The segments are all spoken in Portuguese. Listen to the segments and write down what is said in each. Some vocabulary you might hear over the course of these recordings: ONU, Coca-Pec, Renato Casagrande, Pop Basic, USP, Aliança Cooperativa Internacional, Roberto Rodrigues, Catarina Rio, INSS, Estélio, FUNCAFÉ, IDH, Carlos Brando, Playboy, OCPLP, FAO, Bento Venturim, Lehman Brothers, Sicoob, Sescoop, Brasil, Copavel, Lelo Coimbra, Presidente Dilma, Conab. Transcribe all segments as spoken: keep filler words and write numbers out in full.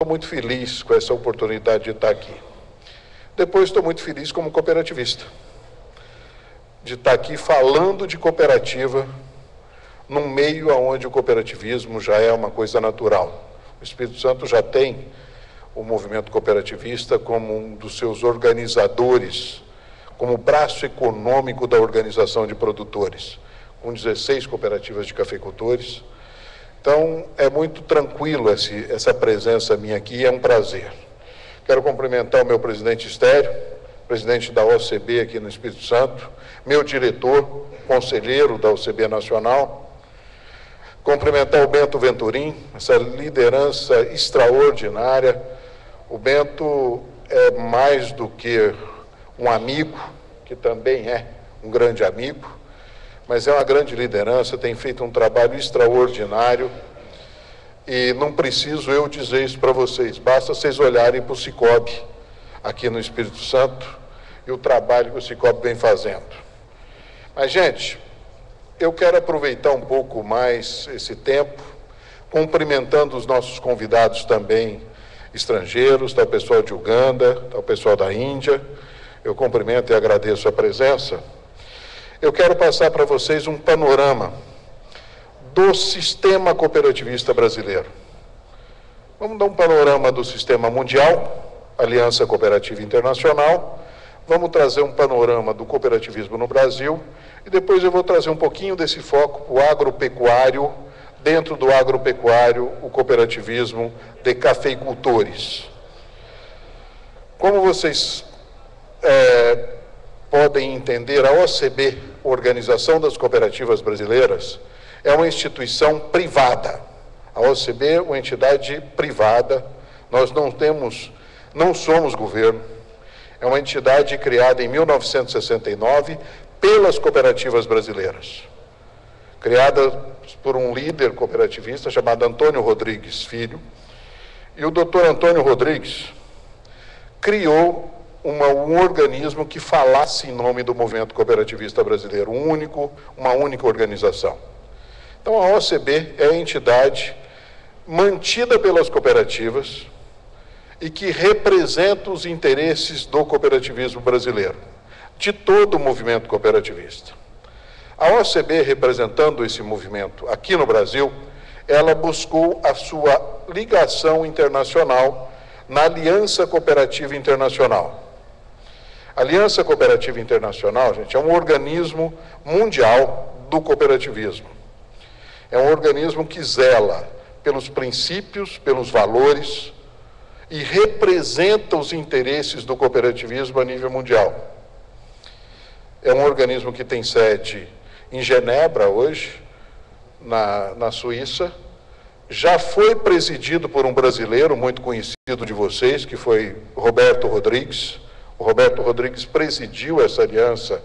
Estou muito feliz com essa oportunidade de estar aqui. Depois estou muito feliz como cooperativista, de estar aqui falando de cooperativa num meio onde o cooperativismo já é uma coisa natural. O Espírito Santo já tem o movimento cooperativista como um dos seus organizadores, como braço econômico da organização de produtores, com dezesseis cooperativas de cafeicultores. Então, é muito tranquilo esse, essa presença minha aqui, é um prazer. Quero cumprimentar o meu presidente Estélio, presidente da O C B aqui no Espírito Santo, meu diretor, conselheiro da O C B Nacional, cumprimentar o Bento Venturim, essa liderança extraordinária. O Bento é mais do que um amigo, que também é um grande amigo, mas é uma grande liderança, tem feito um trabalho extraordinário e não preciso eu dizer isso para vocês, basta vocês olharem para o Sicoob aqui no Espírito Santo e o trabalho que o Sicoob vem fazendo. Mas, gente, eu quero aproveitar um pouco mais esse tempo, cumprimentando os nossos convidados também estrangeiros, tá o pessoal de Uganda, tá o pessoal da Índia, eu cumprimento e agradeço a presença. Eu quero passar para vocês um panorama do sistema cooperativista brasileiro. Vamos dar um panorama do sistema mundial, Aliança Cooperativa Internacional, vamos trazer um panorama do cooperativismo no Brasil e depois eu vou trazer um pouquinho desse foco para o agropecuário, dentro do agropecuário, o cooperativismo de cafeicultores. Como vocês... É, podem entender, a O C B, Organização das Cooperativas Brasileiras, é uma instituição privada. A O C B é uma entidade privada, nós não temos, não somos governo. É uma entidade criada em mil novecentos e sessenta e nove pelas cooperativas brasileiras. Criada por um líder cooperativista chamado Antônio Rodrigues Filho. E o doutor Antônio Rodrigues criou Uma, um organismo que falasse em nome do movimento cooperativista brasileiro, um único, uma única organização. Então, a O C B é a entidade mantida pelas cooperativas e que representa os interesses do cooperativismo brasileiro, de todo o movimento cooperativista. A O C B, representando esse movimento aqui no Brasil, ela buscou a sua ligação internacional na Aliança Cooperativa Internacional. A Aliança Cooperativa Internacional, gente, é um organismo mundial do cooperativismo. É um organismo que zela pelos princípios, pelos valores e representa os interesses do cooperativismo a nível mundial. É um organismo que tem sede em Genebra hoje, na, na Suíça. Já foi presidido por um brasileiro muito conhecido de vocês, que foi Roberto Rodrigues. O Roberto Rodrigues presidiu essa aliança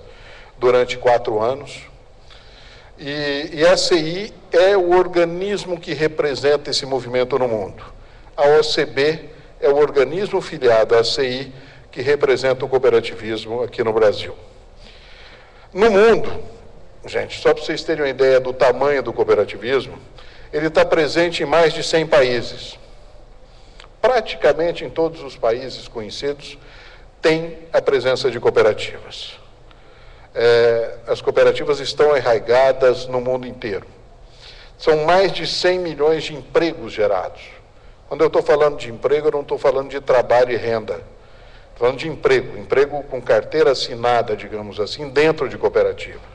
durante quatro anos. E, e a C I é o organismo que representa esse movimento no mundo. A O C B é o organismo filiado à C I que representa o cooperativismo aqui no Brasil. No mundo, gente, só para vocês terem uma ideia do tamanho do cooperativismo, ele está presente em mais de cem países. Praticamente em todos os países conhecidos, tem a presença de cooperativas. É, as cooperativas estão arraigadas no mundo inteiro. São mais de cem milhões de empregos gerados. Quando eu estou falando de emprego, eu não estou falando de trabalho e renda. Estou falando de emprego, emprego com carteira assinada, digamos assim, dentro de cooperativa.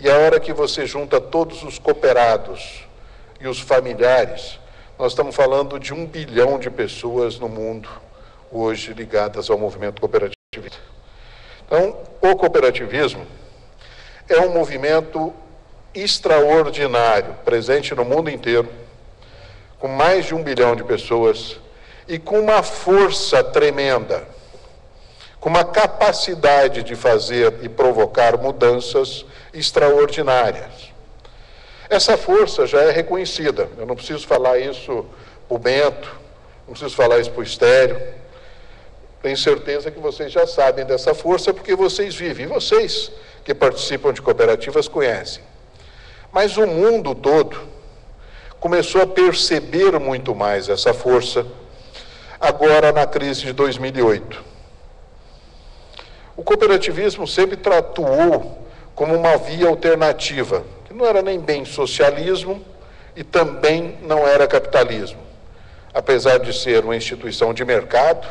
E a hora que você junta todos os cooperados e os familiares, nós estamos falando de um bilhão de pessoas no mundo hoje ligadas ao movimento cooperativista. Então, o cooperativismo é um movimento extraordinário, presente no mundo inteiro, com mais de um bilhão de pessoas e com uma força tremenda, com uma capacidade de fazer e provocar mudanças extraordinárias. Essa força já é reconhecida, eu não preciso falar isso para o Bento, não preciso falar isso para o Estélio. Tenho certeza que vocês já sabem dessa força porque vocês vivem, e vocês que participam de cooperativas conhecem. Mas o mundo todo começou a perceber muito mais essa força, agora na crise de dois mil e oito. O cooperativismo sempre atuou como uma via alternativa, que não era nem bem socialismo e também não era capitalismo. Apesar de ser uma instituição de mercado,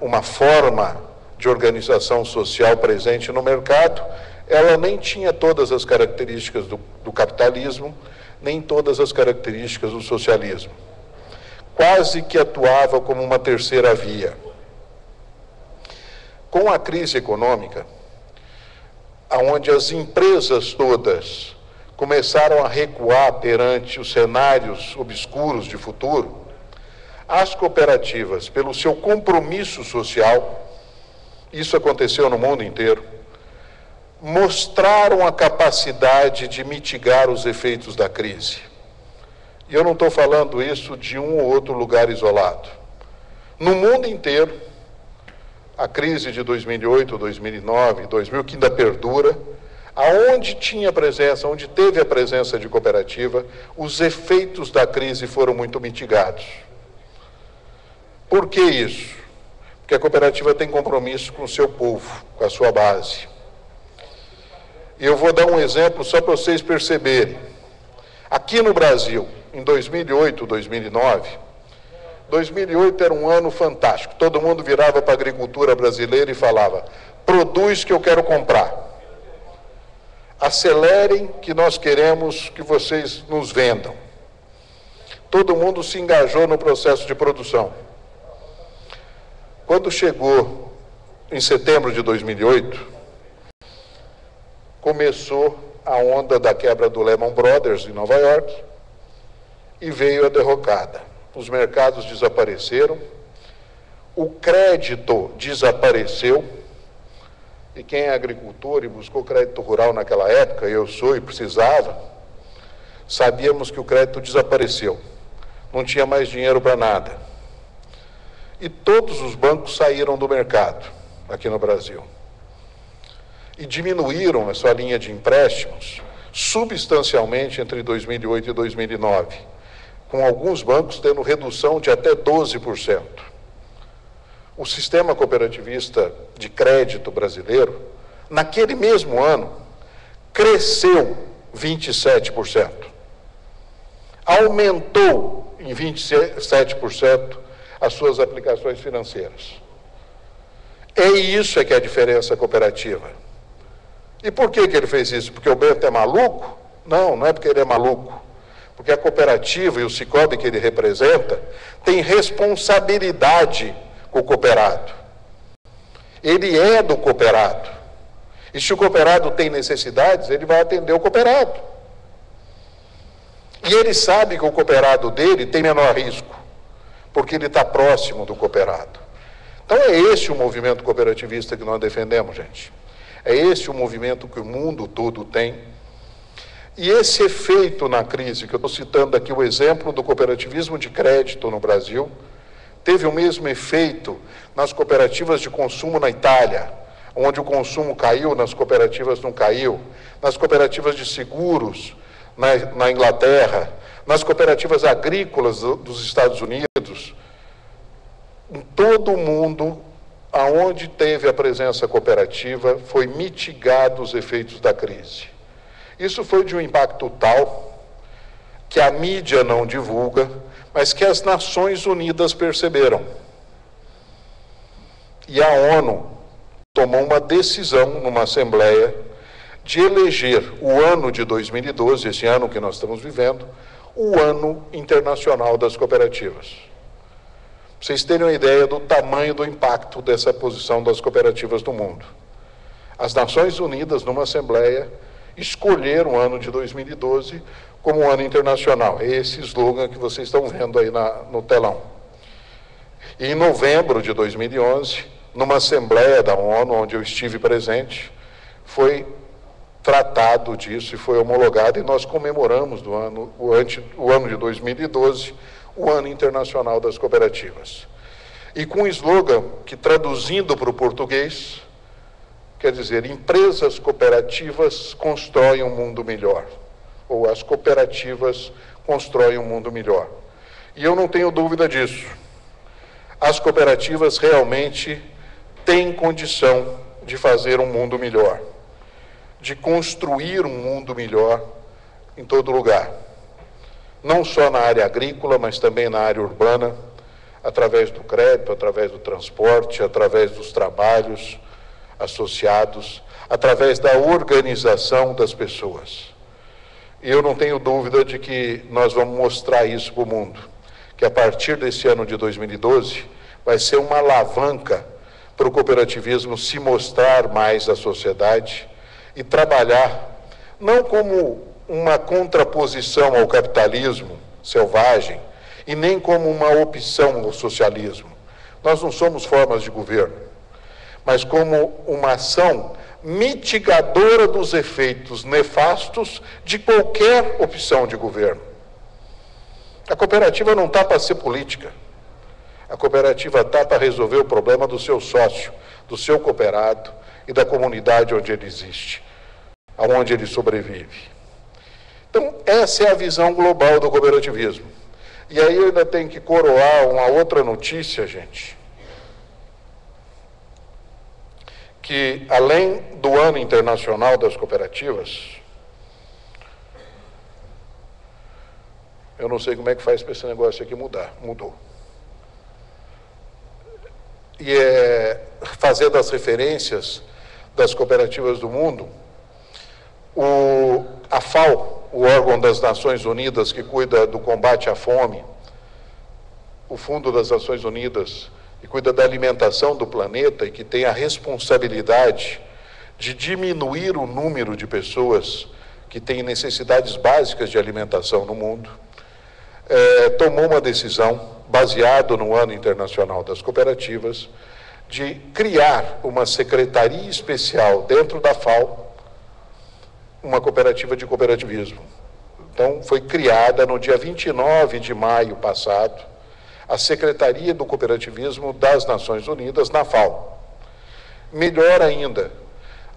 uma forma de organização social presente no mercado, ela nem tinha todas as características do, do capitalismo, nem todas as características do socialismo. Quase que atuava como uma terceira via. Com a crise econômica, onde as empresas todas começaram a recuar perante os cenários obscuros de futuro, as cooperativas, pelo seu compromisso social, isso aconteceu no mundo inteiro, mostraram a capacidade de mitigar os efeitos da crise. E eu não estou falando isso de um ou outro lugar isolado. No mundo inteiro, a crise de dois mil e oito, dois mil e nove, dois mil, que ainda perdura, aonde tinha presença, onde teve a presença de cooperativa, os efeitos da crise foram muito mitigados. Por que isso? Porque a cooperativa tem compromisso com o seu povo, com a sua base. E eu vou dar um exemplo só para vocês perceberem. Aqui no Brasil, em dois mil e oito, dois mil e nove, dois mil e oito era um ano fantástico. Todo mundo virava para a agricultura brasileira e falava: produz que eu quero comprar. Acelerem que nós queremos que vocês nos vendam. Todo mundo se engajou no processo de produção. Quando chegou em setembro de dois mil e oito, começou a onda da quebra do Lehman Brothers em Nova York e veio a derrocada. Os mercados desapareceram, o crédito desapareceu, e quem é agricultor e buscou crédito rural naquela época, eu sou e precisava, sabíamos que o crédito desapareceu, não tinha mais dinheiro para nada. E todos os bancos saíram do mercado aqui no Brasil e diminuíram a sua linha de empréstimos substancialmente entre dois mil e oito e dois mil e nove, com alguns bancos tendo redução de até doze por cento. O sistema cooperativista de crédito brasileiro, naquele mesmo ano, cresceu vinte e sete por cento. Aumentou em vinte e sete por cento as suas aplicações financeiras. É isso que é a diferença cooperativa. E por que que ele fez isso? Porque o Bento é maluco? Não, não é porque ele é maluco. Porque a cooperativa e o Sicoob que ele representa tem responsabilidade o cooperado. Ele é do cooperado. E se o cooperado tem necessidades, ele vai atender o cooperado. E ele sabe que o cooperado dele tem menor risco, porque ele está próximo do cooperado. Então é esse o movimento cooperativista que nós defendemos, gente. É esse o movimento que o mundo todo tem. E esse efeito na crise, que eu estou citando aqui o exemplo do cooperativismo de crédito no Brasil, teve o mesmo efeito nas cooperativas de consumo na Itália, onde o consumo caiu, nas cooperativas não caiu, nas cooperativas de seguros na, na Inglaterra, nas cooperativas agrícolas do, dos Estados Unidos, em todo o mundo, aonde teve a presença cooperativa, foi mitigado os efeitos da crise. Isso foi de um impacto tal que a mídia não divulga, mas que as Nações Unidas perceberam. E a ONU tomou uma decisão numa assembleia de eleger o ano de dois mil e doze, esse ano que nós estamos vivendo, o Ano Internacional das Cooperativas. Pra vocês terem uma ideia do tamanho do impacto dessa posição das cooperativas no mundo. As Nações Unidas, numa assembleia, escolheram o ano de dois mil e doze como um ano internacional. É esse slogan que vocês estão vendo aí na, no telão. E em novembro de dois mil e onze, numa assembleia da ONU, onde eu estive presente, foi tratado disso e foi homologado, e nós comemoramos do ano, o, ante, o ano de dois mil e doze, o Ano Internacional das Cooperativas. E com um slogan que, traduzindo para o português, quer dizer: empresas cooperativas constroem um mundo melhor, ou as cooperativas constroem um mundo melhor. E eu não tenho dúvida disso. as cooperativas realmente têm condição de fazer um mundo melhor, de construir um mundo melhor em todo lugar, não só na área agrícola, mas também na área urbana, através do crédito, através do transporte, através dos trabalhos associados, através da organização das pessoas. E eu não tenho dúvida de que nós vamos mostrar isso para o mundo, que a partir desse ano de dois mil e doze vai ser uma alavanca para o cooperativismo se mostrar mais à sociedade e trabalhar não como uma contraposição ao capitalismo selvagem e nem como uma opção ao socialismo. Nós não somos formas de governo, mas como uma ação mitigadora dos efeitos nefastos de qualquer opção de governo. A cooperativa não está para ser política. A cooperativa está para resolver o problema do seu sócio, do seu cooperado e da comunidade onde ele existe, aonde ele sobrevive. Então, essa é a visão global do cooperativismo. E aí eu ainda tenho que coroar uma outra notícia, gente, que além do Ano Internacional das Cooperativas, eu não sei como é que faz para esse negócio aqui mudar, mudou. E é, fazendo as referências das cooperativas do mundo, o, a FAO, o órgão das Nações Unidas que cuida do combate à fome, o Fundo das Nações Unidas que cuida da alimentação do planeta e que tem a responsabilidade de diminuir o número de pessoas que têm necessidades básicas de alimentação no mundo, é, tomou uma decisão, baseada no Ano Internacional das Cooperativas, de criar uma secretaria especial dentro da FAO, uma cooperativa de cooperativismo. Então, foi criada no dia vinte e nove de maio passado, a Secretaria do Cooperativismo das Nações Unidas, na FAO. Melhor ainda,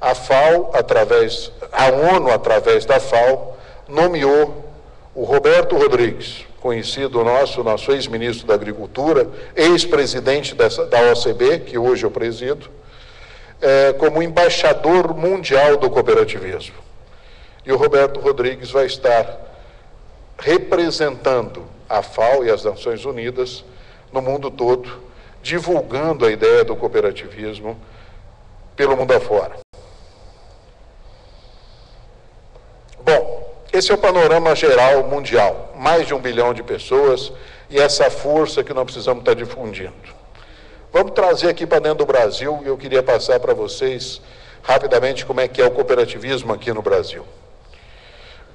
a FAO, através, a ONU, através da FAO, nomeou o Roberto Rodrigues, conhecido nosso, nosso ex-ministro da Agricultura, ex-presidente dessa, da O C B, que hoje eu presido, é, como embaixador mundial do cooperativismo. E o Roberto Rodrigues vai estar representando a FAO e as Nações Unidas no mundo todo, divulgando a ideia do cooperativismo pelo mundo afora. Bom, esse é o panorama geral mundial, mais de um bilhão de pessoas e essa força que nós precisamos estar difundindo. Vamos trazer aqui para dentro do Brasil, e eu queria passar para vocês rapidamente como é que é o cooperativismo aqui no Brasil.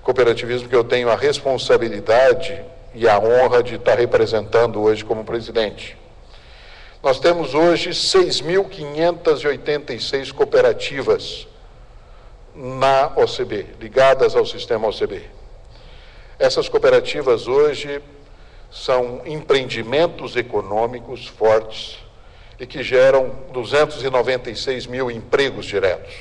Cooperativismo que eu tenho a responsabilidade e a honra de estar representando hoje como presidente. Nós temos hoje seis mil quinhentas e oitenta e seis cooperativas na O C B, ligadas ao sistema O C B. Essas cooperativas hoje são empreendimentos econômicos fortes e que geram duzentos e noventa e seis mil empregos diretos.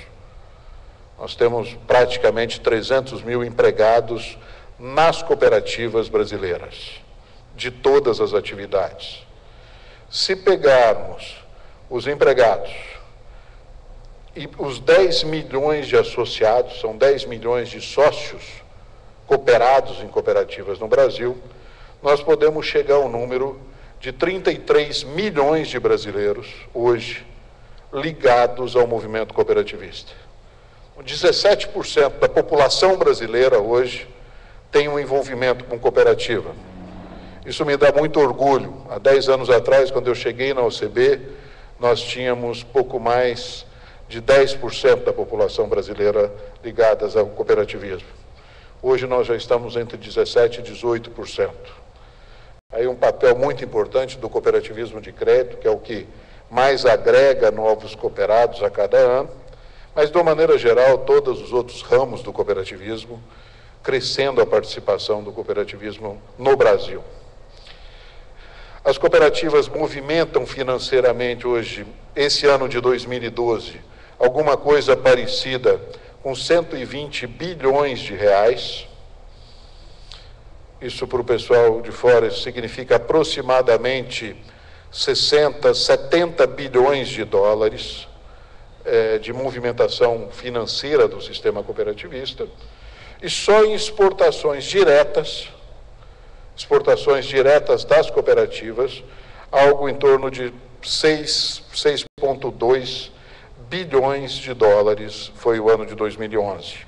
Nós temos praticamente trezentos mil empregados nas cooperativas brasileiras, de todas as atividades. Se pegarmos os empregados e os dez milhões de associados, são dez milhões de sócios cooperados em cooperativas no Brasil, nós podemos chegar ao número de trinta e três milhões de brasileiros hoje ligados ao movimento cooperativista. dezessete por cento da população brasileira hoje tem um envolvimento com cooperativa. Isso me dá muito orgulho. Há dez anos atrás, quando eu cheguei na O C B, nós tínhamos pouco mais de dez por cento da população brasileira ligadas ao cooperativismo. Hoje nós já estamos entre dezessete por cento e dezoito por cento. Aí um papel muito importante do cooperativismo de crédito, que é o que mais agrega novos cooperados a cada ano, mas de uma maneira geral, todos os outros ramos do cooperativismo, crescendo a participação do cooperativismo no Brasil. As cooperativas movimentam financeiramente hoje, esse ano de dois mil e doze, alguma coisa parecida com cento e vinte bilhões de reais. Isso para o pessoal de fora significa aproximadamente sessenta, setenta bilhões de dólares é, de movimentação financeira do sistema cooperativista, e só em exportações diretas, exportações diretas das cooperativas, algo em torno de seis, seis vírgula dois bilhões de dólares, foi o ano de dois mil e onze.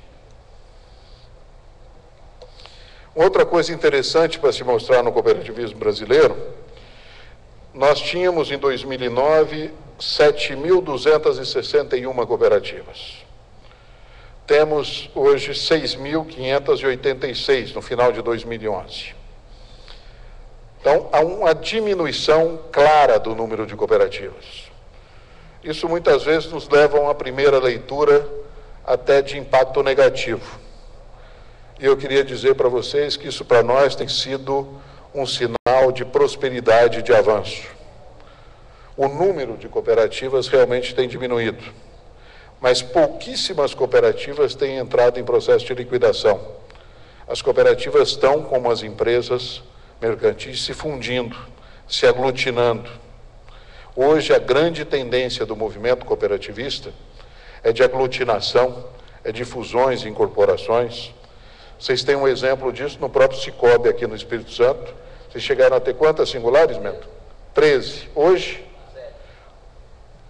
Outra coisa interessante para se mostrar no cooperativismo brasileiro, nós tínhamos em dois mil e nove sete mil duzentas e sessenta e uma cooperativas. Temos hoje seis mil quinhentas e oitenta e seis no final de dois mil e onze. Então, há uma diminuição clara do número de cooperativas. Isso muitas vezes nos leva a uma primeira leitura até de impacto negativo. E eu queria dizer para vocês que isso para nós tem sido um sinal de prosperidade e de avanço. O número de cooperativas realmente tem diminuído, mas pouquíssimas cooperativas têm entrado em processo de liquidação. As cooperativas estão, como as empresas mercantis, se fundindo, se aglutinando. Hoje, a grande tendência do movimento cooperativista é de aglutinação, é de fusões e incorporações. Vocês têm um exemplo disso no próprio Sicoob, aqui no Espírito Santo. Vocês chegaram a ter quantas singulares, Bento? treze. Hoje,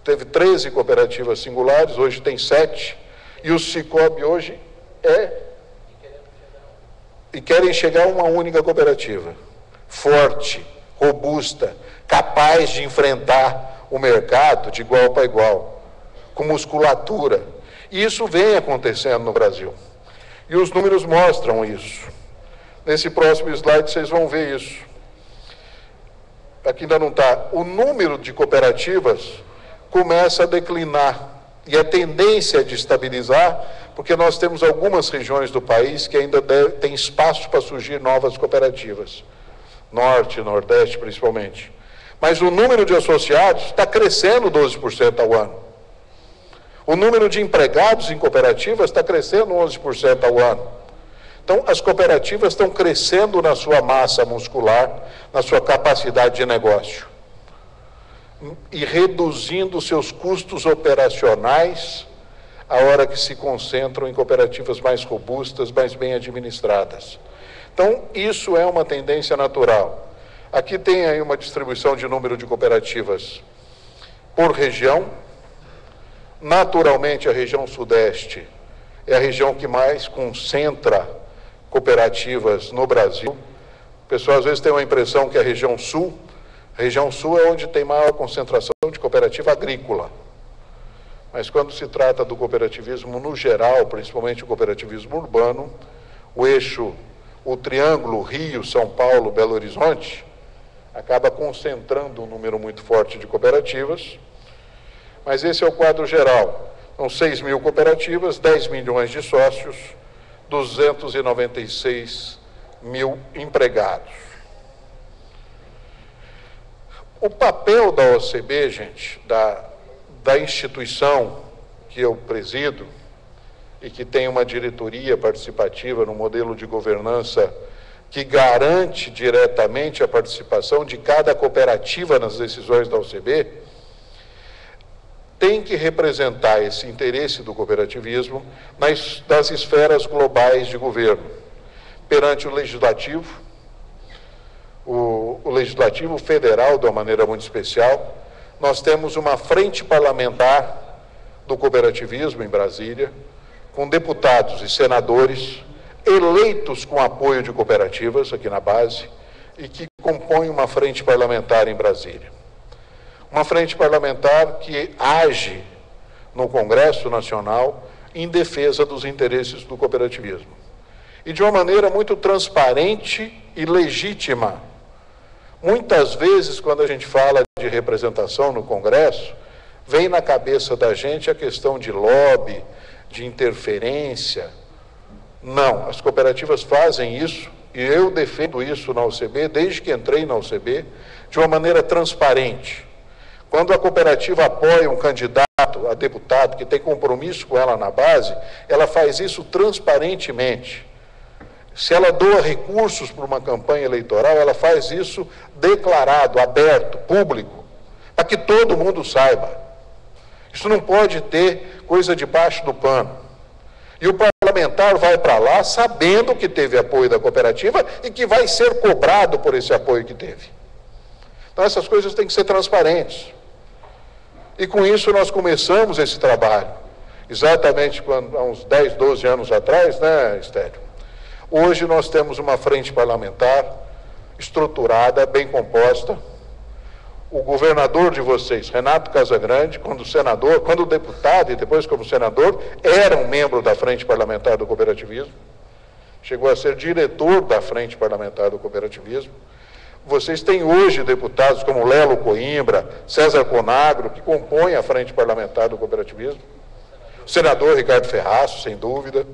teve treze cooperativas singulares, hoje tem sete. E o Sicoob hoje é... E querem chegar a uma única cooperativa. Forte, robusta, capaz de enfrentar o mercado de igual para igual. Com musculatura. E isso vem acontecendo no Brasil. E os números mostram isso. Nesse próximo slide vocês vão ver isso. Aqui ainda não está. O número de cooperativas começa a declinar. E a tendência é de estabilizar, porque nós temos algumas regiões do país que ainda tem espaço para surgir novas cooperativas. Norte, Nordeste, principalmente. Mas o número de associados está crescendo doze por cento ao ano. O número de empregados em cooperativas está crescendo onze por cento ao ano. Então, as cooperativas estão crescendo na sua massa muscular, na sua capacidade de negócio, e reduzindo seus custos operacionais à hora que se concentram em cooperativas mais robustas, mais bem administradas. Então, isso é uma tendência natural. Aqui tem aí uma distribuição de número de cooperativas por região. Naturalmente, a região Sudeste é a região que mais concentra cooperativas no Brasil. O pessoal às vezes tem uma impressão que a região Sul, a região Sul é onde tem maior concentração de cooperativa agrícola. Mas quando se trata do cooperativismo no geral, principalmente o cooperativismo urbano, o eixo, o triângulo Rio, São Paulo, Belo Horizonte, acaba concentrando um número muito forte de cooperativas. Mas esse é o quadro geral. São seis mil cooperativas, dez milhões de sócios, duzentos e noventa e seis mil empregados. O papel da O C B, gente, da, da instituição que eu presido e que tem uma diretoria participativa no modelo de governança que garante diretamente a participação de cada cooperativa nas decisões da O C B, tem que representar esse interesse do cooperativismo nas, das esferas globais de governo. Perante o legislativo, o, o legislativo federal, de uma maneira muito especial, nós temos uma frente parlamentar do cooperativismo em Brasília, com deputados e senadores eleitos com apoio de cooperativas aqui na base e que compõem uma frente parlamentar em Brasília. Uma frente parlamentar que age no Congresso Nacional em defesa dos interesses do cooperativismo. E de uma maneira muito transparente e legítima. Muitas vezes, quando a gente fala de representação no Congresso, vem na cabeça da gente a questão de lobby, de interferência. Não, as cooperativas fazem isso, e eu defendo isso na O C B, desde que entrei na O C B, de uma maneira transparente. Quando a cooperativa apoia um candidato a deputado que tem compromisso com ela na base, ela faz isso transparentemente. Se ela doa recursos para uma campanha eleitoral, ela faz isso declarado, aberto, público. para que todo mundo saiba. Isso não pode ter coisa debaixo do pano. E o parlamentar vai para lá sabendo que teve apoio da cooperativa e que vai ser cobrado por esse apoio que teve. Então, essas coisas têm que ser transparentes. E com isso nós começamos esse trabalho, exatamente quando, há uns dez, doze anos atrás, né, Estélio? Hoje nós temos uma frente parlamentar estruturada, bem composta. O governador de vocês, Renato Casagrande, quando senador, quando deputado e depois como senador, era um membro da Frente Parlamentar do Cooperativismo, chegou a ser diretor da Frente Parlamentar do Cooperativismo. Vocês têm hoje deputados como Lelo Coimbra, César Conagro, que compõem a Frente Parlamentar do Cooperativismo, o senador Ricardo Ferraço, sem dúvida,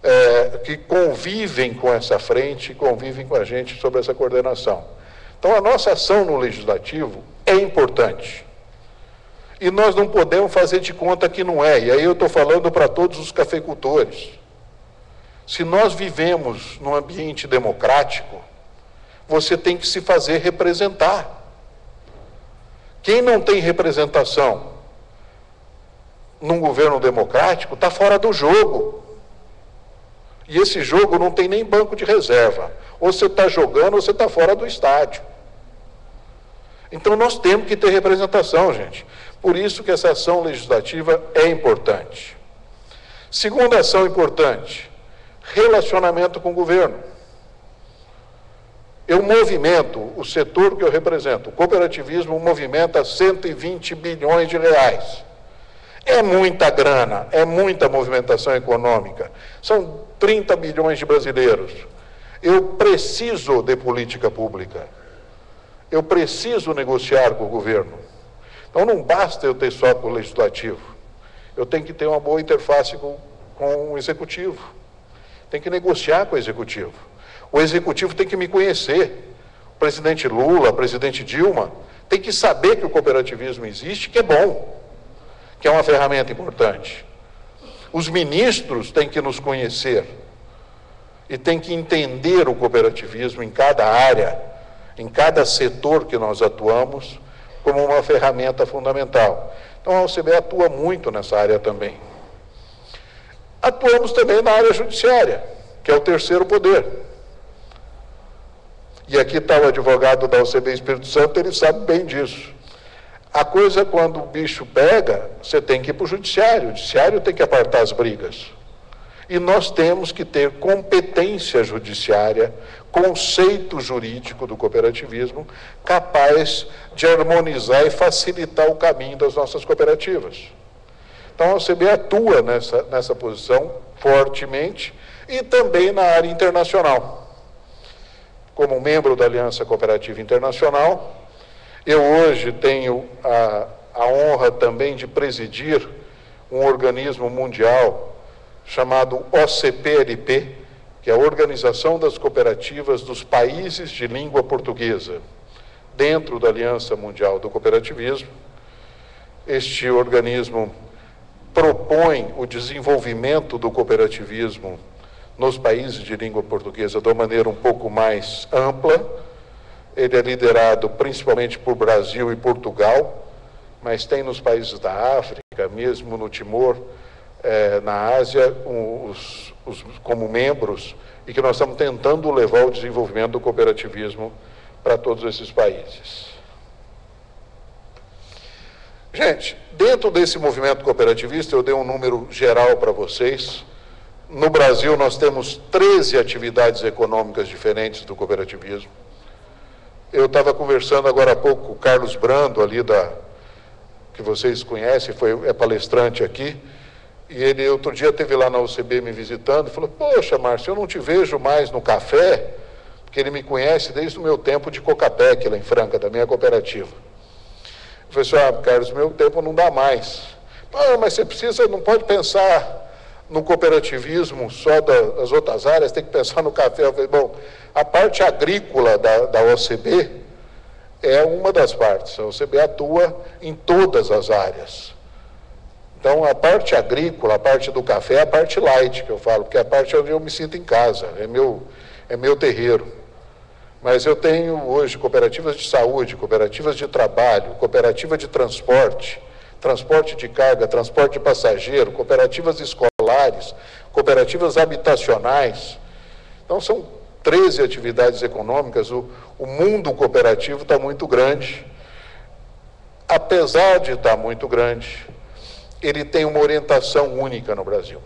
é, que convivem com essa frente, convivem com a gente sobre essa coordenação. Então, a nossa ação no legislativo é importante. E nós não podemos fazer de conta que não é. E aí eu estou falando para todos os cafeicultores. Se nós vivemos num ambiente democrático, você tem que se fazer representar. Quem não tem representação num governo democrático está fora do jogo. E esse jogo não tem nem banco de reserva. Ou você está jogando ou você está fora do estádio. Então, nós temos que ter representação, gente. Por isso que essa ação legislativa é importante. Segunda ação importante, relacionamento com o governo. Eu movimento, o setor que eu represento, o cooperativismo movimenta cento e vinte bilhões de reais. É muita grana, é muita movimentação econômica. São trinta bilhões de brasileiros. Eu preciso de política pública. Eu preciso negociar com o governo. Então, não basta eu ter só com o legislativo. Eu tenho que ter uma boa interface com, com o executivo. Tem que negociar com o executivo. O executivo tem que me conhecer. O presidente Lula, o presidente Dilma, tem que saber que o cooperativismo existe, que é bom, que é uma ferramenta importante. Os ministros têm que nos conhecer. E tem que entender o cooperativismo em cada área, em cada setor que nós atuamos, como uma ferramenta fundamental. Então, a O C B atua muito nessa área também. Atuamos também na área judiciária, que é o terceiro poder. E aqui está o advogado da O C B Espírito Santo, ele sabe bem disso. A coisa, quando o bicho pega, você tem que ir para o judiciário. O judiciário tem que apartar as brigas. E nós temos que ter competência judiciária, conceito jurídico do cooperativismo, capaz de harmonizar e facilitar o caminho das nossas cooperativas. Então, a O C B atua nessa, nessa posição fortemente e também na área internacional. Como membro da Aliança Cooperativa Internacional, eu hoje tenho a, a honra também de presidir um organismo mundial chamado O C P L P, que é a Organização das Cooperativas dos Países de Língua Portuguesa, dentro da Aliança Mundial do Cooperativismo. Este organismo propõe o desenvolvimento do cooperativismo nos países de língua portuguesa de uma maneira um pouco mais ampla. Ele é liderado principalmente por Brasil e Portugal, mas tem nos países da África, mesmo no Timor, É, na Ásia, os, os, como membros, e que nós estamos tentando levar o desenvolvimento do cooperativismo para todos esses países. Gente, dentro desse movimento cooperativista, eu dei um número geral para vocês. No Brasil, nós temos treze atividades econômicas diferentes do cooperativismo. Eu estava conversando agora há pouco com o Carlos Brando, ali da, que vocês conhecem, foi, é palestrante aqui. E ele, outro dia, esteve lá na O C B me visitando e falou, poxa, Márcio, eu não te vejo mais no café, porque ele me conhece desde o meu tempo de Coca-Pec, lá em Franca, da minha cooperativa. Eu falei assim, ah, Carlos, meu tempo não dá mais. Ah, mas você precisa, não pode pensar no cooperativismo só das outras áreas, tem que pensar no café. Eu falei, bom, a parte agrícola da, da O C B é uma das partes. A O C B atua em todas as áreas. Então, a parte agrícola, a parte do café, é a parte light, que eu falo, porque é a parte onde eu me sinto em casa, é meu, é meu terreiro. Mas eu tenho hoje cooperativas de saúde, cooperativas de trabalho, cooperativa de transporte, transporte de carga, transporte de passageiro, cooperativas escolares, cooperativas habitacionais. Então, são treze atividades econômicas. O, o mundo cooperativo está muito grande. Apesar de estar muito grande, ele tem uma orientação única no Brasil.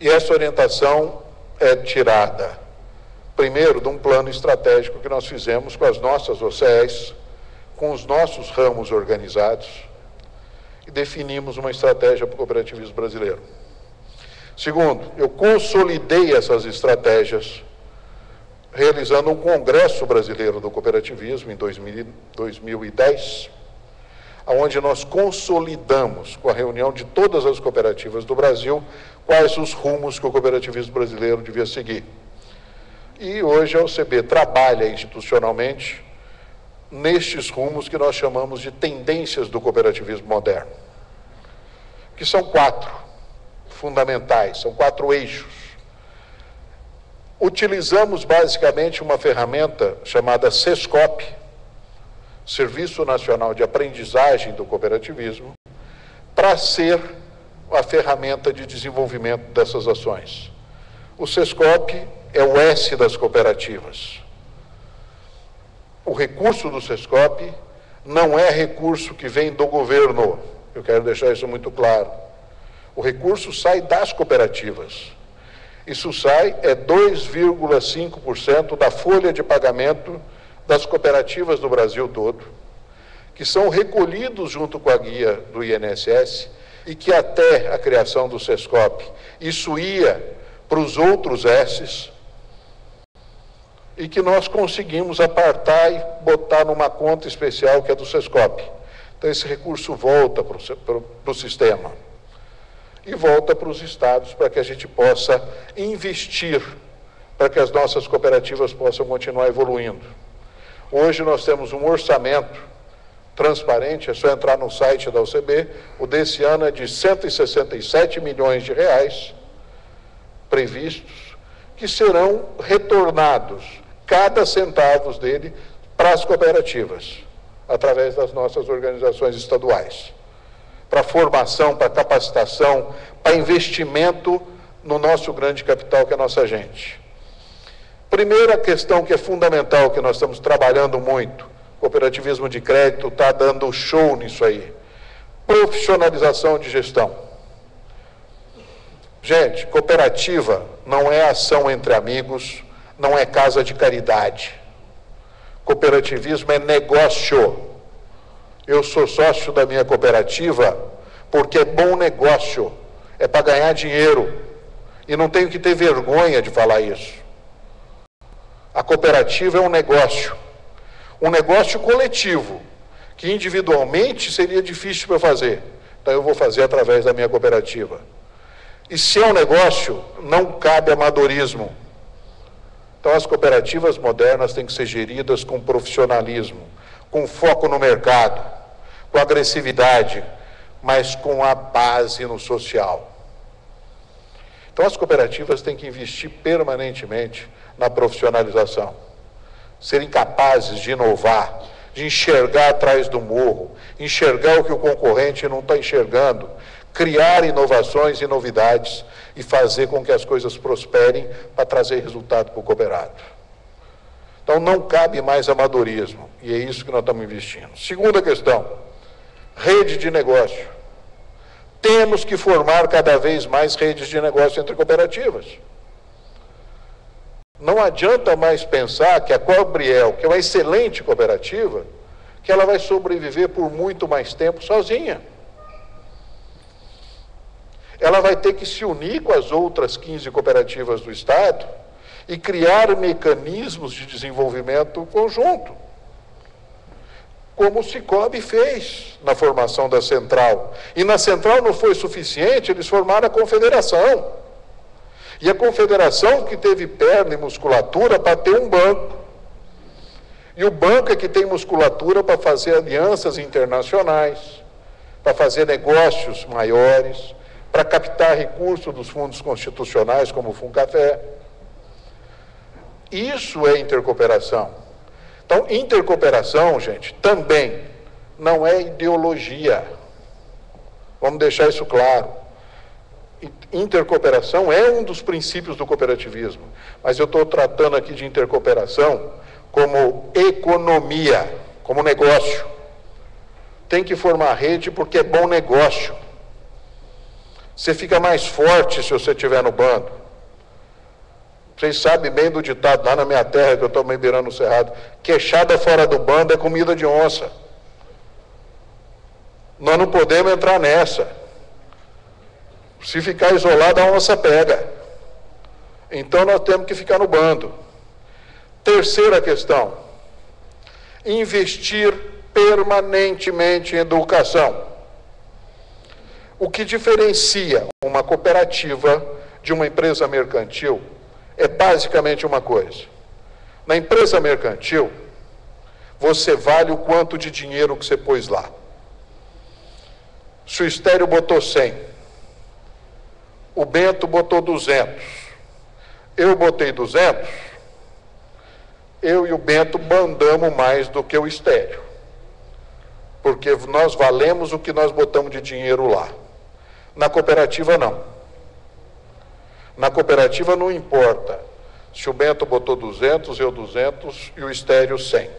E essa orientação é tirada, primeiro, de um plano estratégico que nós fizemos com as nossas O C Bs, com os nossos ramos organizados, e definimos uma estratégia para o cooperativismo brasileiro. Segundo, eu consolidei essas estratégias, realizando um Congresso Brasileiro do Cooperativismo, em dois mil e dez, onde nós consolidamos, com a reunião de todas as cooperativas do Brasil, quais os rumos que o cooperativismo brasileiro devia seguir. E hoje a O C B trabalha institucionalmente nestes rumos que nós chamamos de tendências do cooperativismo moderno, que são quatro fundamentais, são quatro eixos. Utilizamos basicamente uma ferramenta chamada Sescoop, Serviço Nacional de Aprendizagem do Cooperativismo, para ser a ferramenta de desenvolvimento dessas ações. O Sescoop é o S das cooperativas. O recurso do Sescoop não é recurso que vem do governo, eu quero deixar isso muito claro. O recurso sai das cooperativas. Isso sai, é dois vírgula cinco por cento da folha de pagamento das cooperativas do Brasil todo, que são recolhidos junto com a guia do I N S S e que até a criação do Sescoop, isso ia para os outros S's e que nós conseguimos apartar e botar numa conta especial que é do Sescoop. Então esse recurso volta para o sistema e volta para os estados para que a gente possa investir, para que as nossas cooperativas possam continuar evoluindo. Hoje nós temos um orçamento transparente, é só entrar no site da O C B, o desse ano é de cento e sessenta e sete milhões de reais previstos, que serão retornados, cada centavo dele, para as cooperativas, através das nossas organizações estaduais, para formação, para capacitação, para investimento no nosso grande capital, que é a nossa gente. Primeira questão que é fundamental, que nós estamos trabalhando muito, cooperativismo de crédito está dando show nisso aí, profissionalização de gestão. Gente, cooperativa não é ação entre amigos, não é casa de caridade. Cooperativismo é negócio. Eu sou sócio da minha cooperativa porque é bom negócio, é para ganhar dinheiro. E não tenho que ter vergonha de falar isso. A cooperativa é um negócio, um negócio coletivo, que individualmente seria difícil para fazer. Então eu vou fazer através da minha cooperativa. E se é um negócio, não cabe amadorismo. Então as cooperativas modernas têm que ser geridas com profissionalismo, com foco no mercado, com agressividade, mas com a base no social. Então, as cooperativas têm que investir permanentemente na profissionalização, serem capazes de inovar, de enxergar atrás do morro, enxergar o que o concorrente não está enxergando, criar inovações e novidades e fazer com que as coisas prosperem para trazer resultado para o cooperado. Então, não cabe mais amadorismo, e é isso que nós estamos investindo. Segunda questão, rede de negócio. Temos que formar cada vez mais redes de negócio entre cooperativas. Não adianta mais pensar que a Coobrriel, que é uma excelente cooperativa, que ela vai sobreviver por muito mais tempo sozinha. Ela vai ter que se unir com as outras quinze cooperativas do estado e criar mecanismos de desenvolvimento conjunto, como o Sicoob fez na formação da Central. E na Central não foi suficiente, eles formaram a Confederação. E a Confederação que teve perna e musculatura para ter um banco. E o banco é que tem musculatura para fazer alianças internacionais, para fazer negócios maiores, para captar recursos dos fundos constitucionais, como o FUNCAFÉ. Isso é intercooperação. Então, intercooperação, gente, também não é ideologia. Vamos deixar isso claro. Intercooperação é um dos princípios do cooperativismo, mas eu estou tratando aqui de intercooperação como economia, como negócio. Tem que formar rede porque é bom negócio. Você fica mais forte se você estiver no bando. Vocês sabem bem do ditado lá na minha terra, que eu estou me beirando no cerrado: queixada fora do bando é comida de onça. Nós não podemos entrar nessa. Se ficar isolado, a onça pega. Então, nós temos que ficar no bando. Terceira questão: investir permanentemente em educação. O que diferencia uma cooperativa de uma empresa mercantil é basicamente uma coisa. Na empresa mercantil, você vale o quanto de dinheiro que você pôs lá. Se o Estélio botou cem, o Bento botou duzentos, eu botei duzentos, eu e o Bento bandamos mais do que o Estélio, porque nós valemos o que nós botamos de dinheiro lá. Na cooperativa, não. Na cooperativa não importa se o Bento botou duzentos, eu duzentos e o Estélio cem.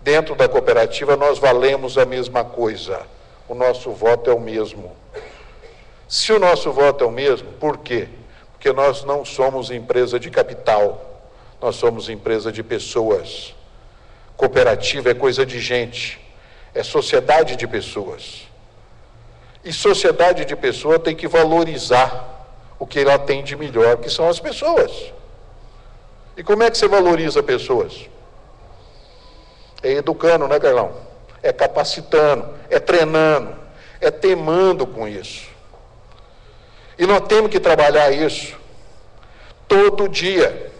Dentro da cooperativa nós valemos a mesma coisa, o nosso voto é o mesmo. Se o nosso voto é o mesmo, por quê? Porque nós não somos empresa de capital, nós somos empresa de pessoas. Cooperativa é coisa de gente, é sociedade de pessoas. E sociedade de pessoa tem que valorizar o que ela tem de melhor, que são as pessoas. E como é que você valoriza pessoas? É educando, né, Carlão? É capacitando, é treinando, é temando com isso. E nós temos que trabalhar isso todo dia.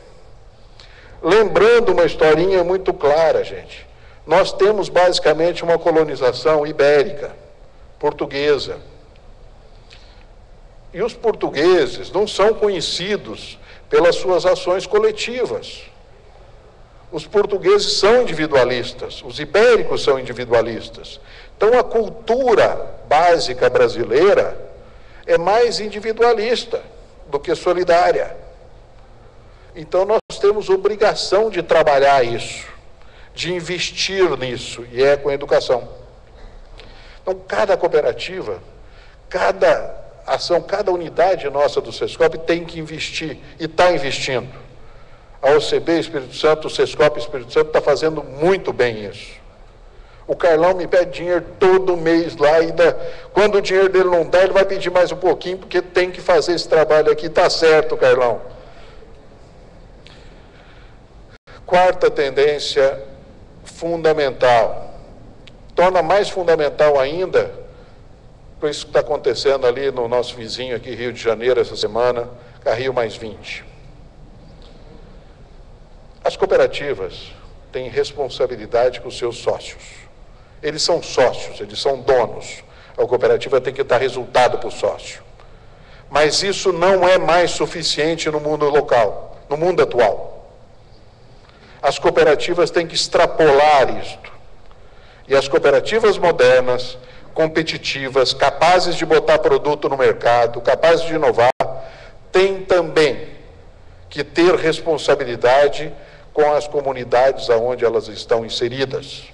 Lembrando uma historinha muito clara, gente. Nós temos basicamente uma colonização ibérica, portuguesa. E os portugueses não são conhecidos pelas suas ações coletivas. Os portugueses são individualistas, os ibéricos são individualistas. Então, a cultura básica brasileira é mais individualista do que solidária. Então, nós temos obrigação de trabalhar isso, de investir nisso, e é com a educação. Então, cada cooperativa, cada ação, cada unidade nossa do Sescoop tem que investir, e está investindo. A O C B Espírito Santo, o Sescoop Espírito Santo está fazendo muito bem isso. O Carlão me pede dinheiro todo mês lá, e dá, quando o dinheiro dele não dá, ele vai pedir mais um pouquinho, porque tem que fazer esse trabalho aqui. Está certo, Carlão. Quarta tendência fundamental, torna mais fundamental ainda isso que está acontecendo ali no nosso vizinho aqui, Rio de Janeiro, essa semana, a Rio mais vinte. As cooperativas têm responsabilidade com os seus sócios. Eles são sócios, eles são donos. A cooperativa tem que dar resultado para o sócio. Mas isso não é mais suficiente no mundo local, no mundo atual. As cooperativas têm que extrapolar isto. E as cooperativas modernas, competitivas, capazes de botar produto no mercado, capazes de inovar, tem também que ter responsabilidade com as comunidades aonde elas estão inseridas.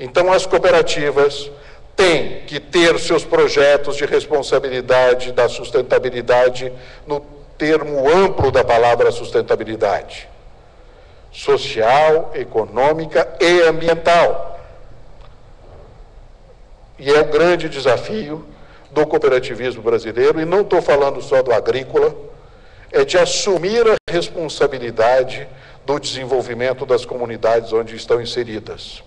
Então, as cooperativas têm que ter seus projetos de responsabilidade da sustentabilidade no termo amplo da palavra sustentabilidade, social, econômica e ambiental. E é o grande desafio do cooperativismo brasileiro, e não estou falando só do agrícola, é de assumir a responsabilidade do desenvolvimento das comunidades onde estão inseridas.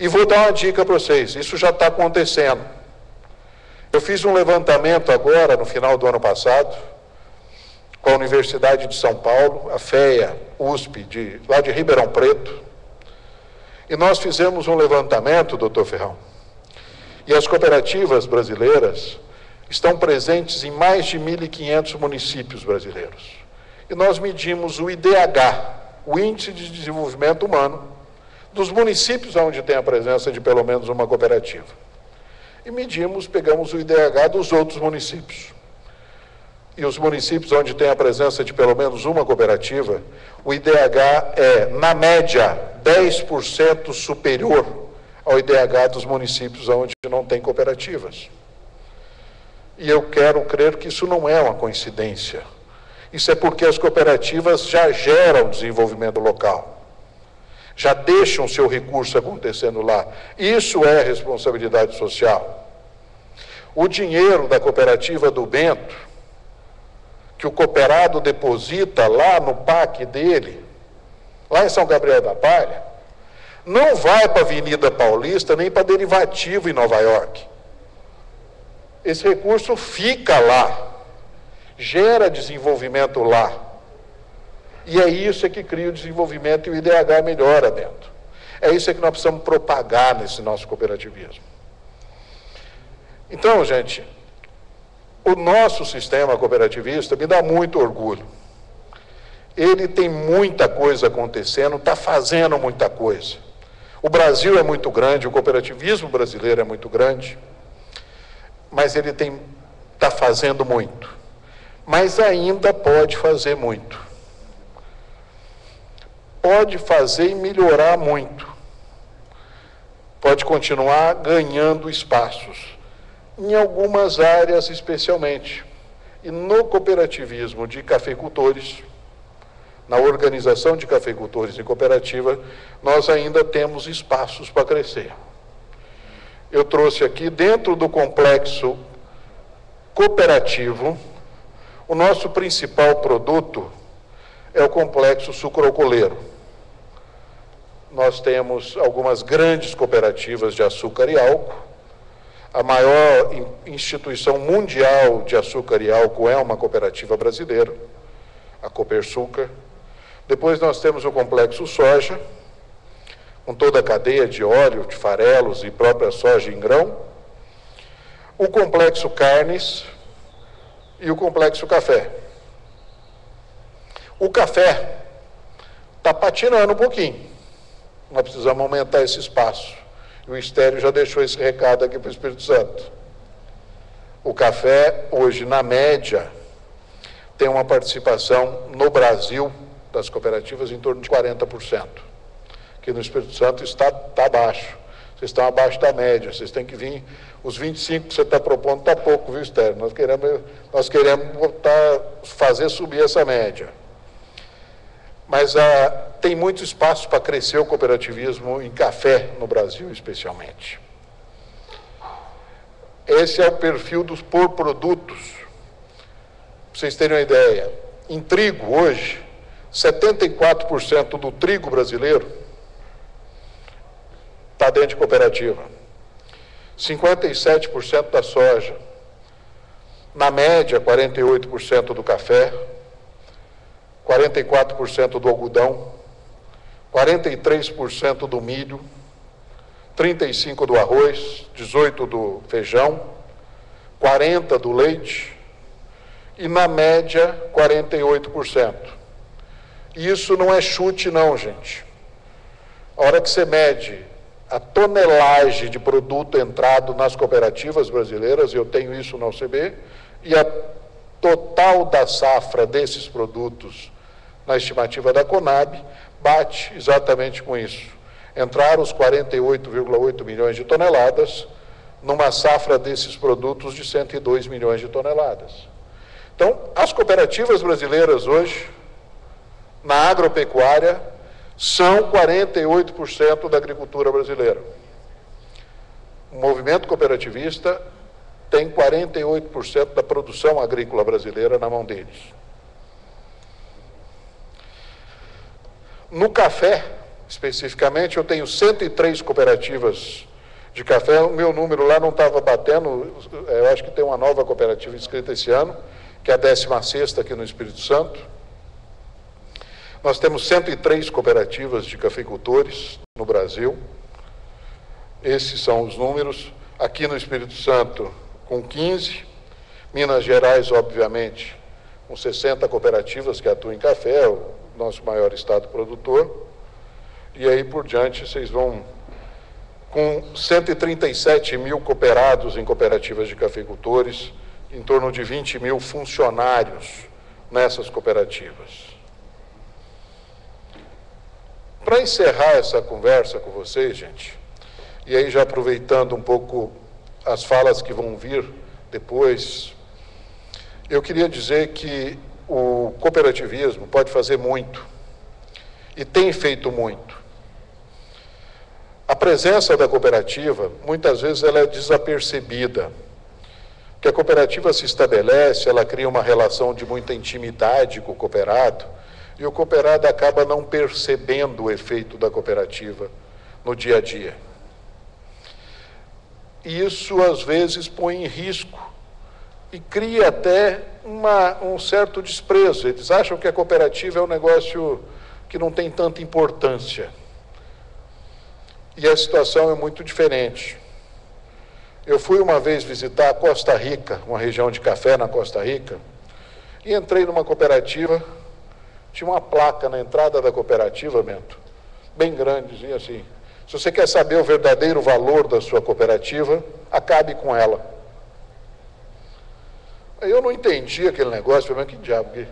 E vou dar uma dica para vocês, isso já está acontecendo. Eu fiz um levantamento agora, no final do ano passado, com a Universidade de São Paulo, a FEA, U S P, de, lá de Ribeirão Preto, e nós fizemos um levantamento, doutor Ferrão, e as cooperativas brasileiras estão presentes em mais de mil e quinhentos municípios brasileiros. e nós medimos o I D H, o Índice de Desenvolvimento Humano, dos municípios onde tem a presença de pelo menos uma cooperativa. E medimos, pegamos o I D H dos outros municípios. E os municípios onde tem a presença de pelo menos uma cooperativa, o I D H é, na média, dez por cento superior ao I D H dos municípios onde não tem cooperativas. E eu quero crer que isso não é uma coincidência. Isso é porque as cooperativas já geram desenvolvimento local, já deixam seu recurso acontecendo lá. Isso é responsabilidade social. O dinheiro da cooperativa do Bento, que o cooperado deposita lá no P A C dele, lá em São Gabriel da Palha, não vai para a Avenida Paulista nem para derivativo em Nova York. Esse recurso fica lá, gera desenvolvimento lá. E é isso que cria o desenvolvimento e o I D H melhora dentro. É isso que nós precisamos propagar nesse nosso cooperativismo. Então, gente, o nosso sistema cooperativista me dá muito orgulho. Ele tem muita coisa acontecendo, está fazendo muita coisa. O Brasil é muito grande, o cooperativismo brasileiro é muito grande, mas ele tem está fazendo muito. Mas ainda pode fazer muito. Pode fazer e melhorar muito. Pode continuar ganhando espaços, em algumas áreas especialmente. E no cooperativismo de cafeicultores, na organização de cafeicultores em cooperativa, nós ainda temos espaços para crescer. Eu trouxe aqui, dentro do complexo cooperativo, o nosso principal produto é o complexo sucroalcooleiro. Nós temos algumas grandes cooperativas de açúcar e álcool. A maior instituição mundial de açúcar e álcool é uma cooperativa brasileira, a Copersucar. Depois nós temos o complexo soja, com toda a cadeia de óleo, de farelos e própria soja em grão. O complexo carnes e o complexo café. O café está patinando um pouquinho. Nós precisamos aumentar esse espaço. E o Estélio já deixou esse recado aqui para o Espírito Santo. O café, hoje, na média, tem uma participação no Brasil das cooperativas em torno de quarenta por cento. Que no Espírito Santo está, está abaixo. Vocês estão abaixo da média, vocês têm que vir. Os vinte e cinco que você está propondo está pouco, viu, Estélio? Nós queremos, nós queremos botar, fazer subir essa média. Mas ah, tem muito espaço para crescer o cooperativismo em café, no Brasil especialmente. Esse é o perfil dos por produtos. Para vocês terem uma ideia, em trigo hoje, setenta e quatro por cento do trigo brasileiro está dentro de cooperativa. cinquenta e sete por cento da soja. Na média, quarenta e oito por cento do café, quarenta e quatro por cento do algodão, quarenta e três por cento do milho, trinta e cinco por cento do arroz, dezoito por cento do feijão, quarenta por cento do leite e, na média, quarenta e oito por cento. E isso não é chute, não, gente. A hora que você mede a tonelagem de produto entrado nas cooperativas brasileiras, eu tenho isso na O C B, e a total da safra desses produtos na estimativa da Conab bate exatamente com isso. Entraram os quarenta e oito vírgula oito milhões de toneladas numa safra desses produtos de cento e dois milhões de toneladas. Então, as cooperativas brasileiras hoje, na agropecuária, são quarenta e oito por cento da agricultura brasileira. O movimento cooperativista tem quarenta e oito por cento da produção agrícola brasileira na mão deles. No café, especificamente, eu tenho cento e três cooperativas de café. O meu número lá não estava batendo, eu acho que tem uma nova cooperativa inscrita esse ano, que é a décima sexta aqui no Espírito Santo. Nós temos cento e três cooperativas de cafeicultores no Brasil. Esses são os números. Aqui no Espírito Santo, com quinze. Minas Gerais, obviamente, com sessenta cooperativas que atuam em café, o nosso maior estado produtor, e aí por diante vocês vão com cento e trinta e sete mil cooperados em cooperativas de cafeicultores, em torno de vinte mil funcionários nessas cooperativas. Para encerrar essa conversa com vocês, gente, e aí já aproveitando um pouco as falas que vão vir depois, eu queria dizer que o cooperativismo pode fazer muito, e tem feito muito. A presença da cooperativa, muitas vezes, ela é desapercebida, porque a cooperativa se estabelece, ela cria uma relação de muita intimidade com o cooperado, e o cooperado acaba não percebendo o efeito da cooperativa no dia a dia. E isso, às vezes, põe em risco e cria até uma, um certo desprezo. Eles acham que a cooperativa é um negócio que não tem tanta importância. E a situação é muito diferente. Eu fui uma vez visitar a Costa Rica, uma região de café na Costa Rica, e entrei numa cooperativa. Tinha uma placa na entrada da cooperativa, Bento, bem grande, dizia assim: se você quer saber o verdadeiro valor da sua cooperativa, acabe com ela. Aí eu não entendi aquele negócio, falei, mas que diabo que...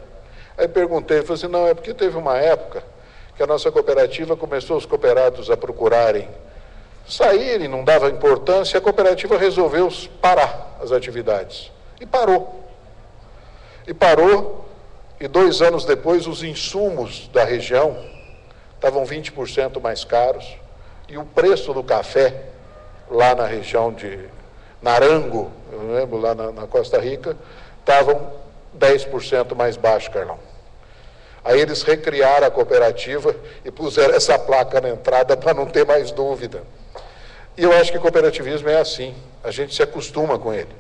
Aí perguntei, falei assim, não, é porque teve uma época que a nossa cooperativa começou os cooperados a procurarem saírem, não dava importância, e a cooperativa resolveu parar as atividades. E parou. E parou, e dois anos depois os insumos da região estavam vinte por cento mais caros, e o preço do café lá na região de Narango, eu lembro, lá na, na Costa Rica, estavam dez por cento mais baixo, Carlão. Aí eles recriaram a cooperativa e puseram essa placa na entrada para não ter mais dúvida. E eu acho que cooperativismo é assim, a gente se acostuma com ele,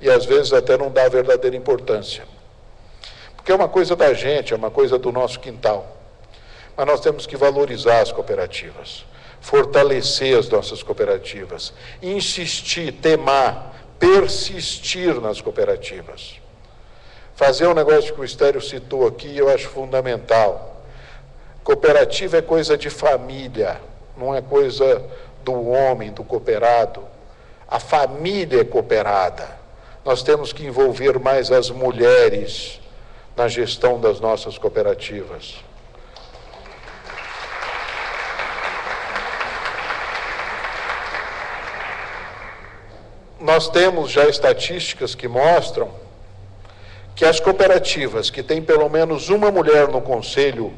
e às vezes até não dá a verdadeira importância. Porque é uma coisa da gente, é uma coisa do nosso quintal. Mas nós temos que valorizar as cooperativas, fortalecer as nossas cooperativas, insistir, temar, persistir nas cooperativas. Fazer um negócio que o Estélio citou aqui, eu acho fundamental. Cooperativa é coisa de família, não é coisa do homem, do cooperado. A família é cooperada. Nós temos que envolver mais as mulheres na gestão das nossas cooperativas. Nós temos já estatísticas que mostram que as cooperativas que têm pelo menos uma mulher no conselho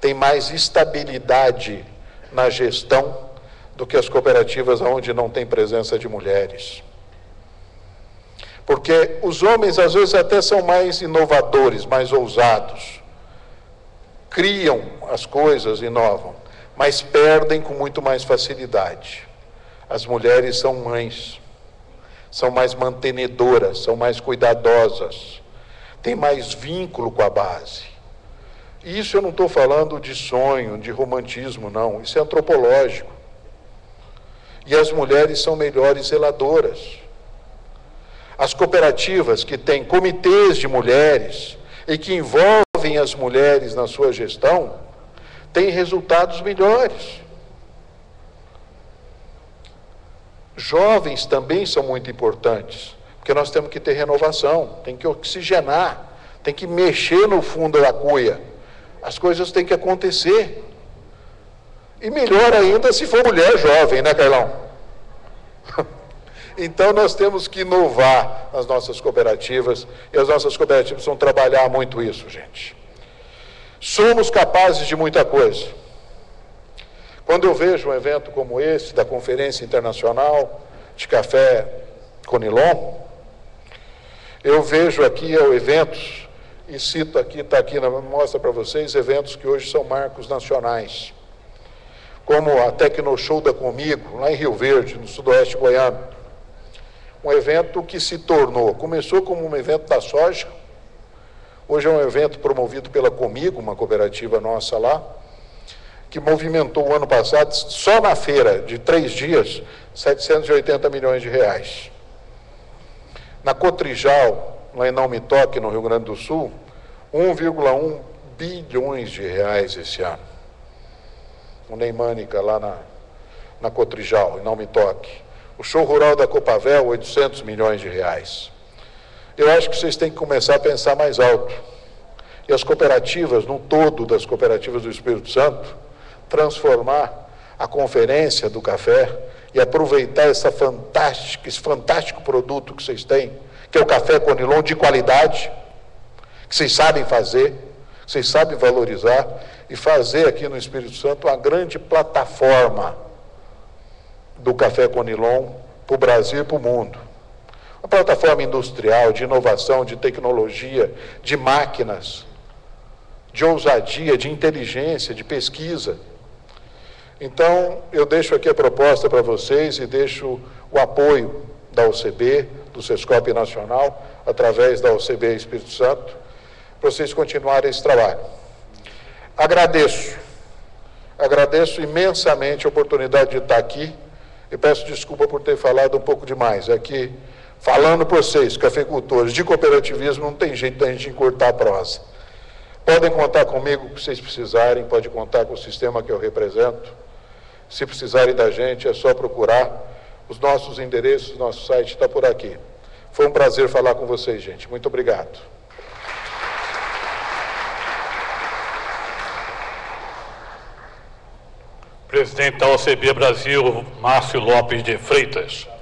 têm mais estabilidade na gestão do que as cooperativas onde não tem presença de mulheres. Porque os homens, às vezes, até são mais inovadores, mais ousados, criam as coisas, inovam, mas perdem com muito mais facilidade. As mulheres são mães, são mais mantenedoras, são mais cuidadosas, têm mais vínculo com a base. E isso eu não estou falando de sonho, de romantismo, não. Isso é antropológico. E as mulheres são melhores zeladoras. As cooperativas que têm comitês de mulheres e que envolvem as mulheres na sua gestão, têm resultados melhores. Jovens também são muito importantes, porque nós temos que ter renovação, tem que oxigenar, tem que mexer no fundo da cuia. As coisas têm que acontecer. E melhor ainda se for mulher jovem, né, Carlão? Então, nós temos que inovar as nossas cooperativas, e as nossas cooperativas vão trabalhar muito isso, gente. Somos capazes de muita coisa. Quando eu vejo um evento como esse, da Conferência Internacional de Café Conilon, eu vejo aqui é, eventos, e cito aqui, está aqui, mostra para vocês, eventos que hoje são marcos nacionais, como a Tecnoshow da Comigo, lá em Rio Verde, no sudoeste goiano. Um evento que se tornou, começou como um evento da soja, hoje é um evento promovido pela Comigo, uma cooperativa nossa lá, que movimentou o ano passado, só na feira de três dias, setecentos e oitenta milhões de reais. Na Cotrijal, lá em Naumitoque, no Rio Grande do Sul, um vírgula um bilhões de reais esse ano. O Neimânica, lá na, na Cotrijal, em Naumitoque. O show rural da Copavel, oitocentos milhões de reais. Eu acho que vocês têm que começar a pensar mais alto. E as cooperativas, no todo das cooperativas do Espírito Santo, transformar a conferência do café e aproveitar essa fantástica, esse fantástico produto que vocês têm, que é o café Conilon de qualidade, que vocês sabem fazer, que vocês sabem valorizar, e fazer aqui no Espírito Santo uma grande plataforma do café Conilon para o Brasil e para o mundo. Uma plataforma industrial, de inovação, de tecnologia, de máquinas, de ousadia, de inteligência, de pesquisa. Então, eu deixo aqui a proposta para vocês e deixo o apoio da O C B, do Sescoop Nacional, através da O C B Espírito Santo, para vocês continuarem esse trabalho. Agradeço, agradeço imensamente a oportunidade de estar aqui e peço desculpa por ter falado um pouco demais. É que, falando para vocês, cafeicultores, de cooperativismo, não tem jeito da gente encurtar a prosa. Podem contar comigo o que vocês precisarem, podem contar com o sistema que eu represento. Se precisarem da gente, é só procurar. Os nossos endereços, nosso site está por aqui. Foi um prazer falar com vocês, gente. Muito obrigado. Presidente da O C B Brasil, Márcio Lopes de Freitas.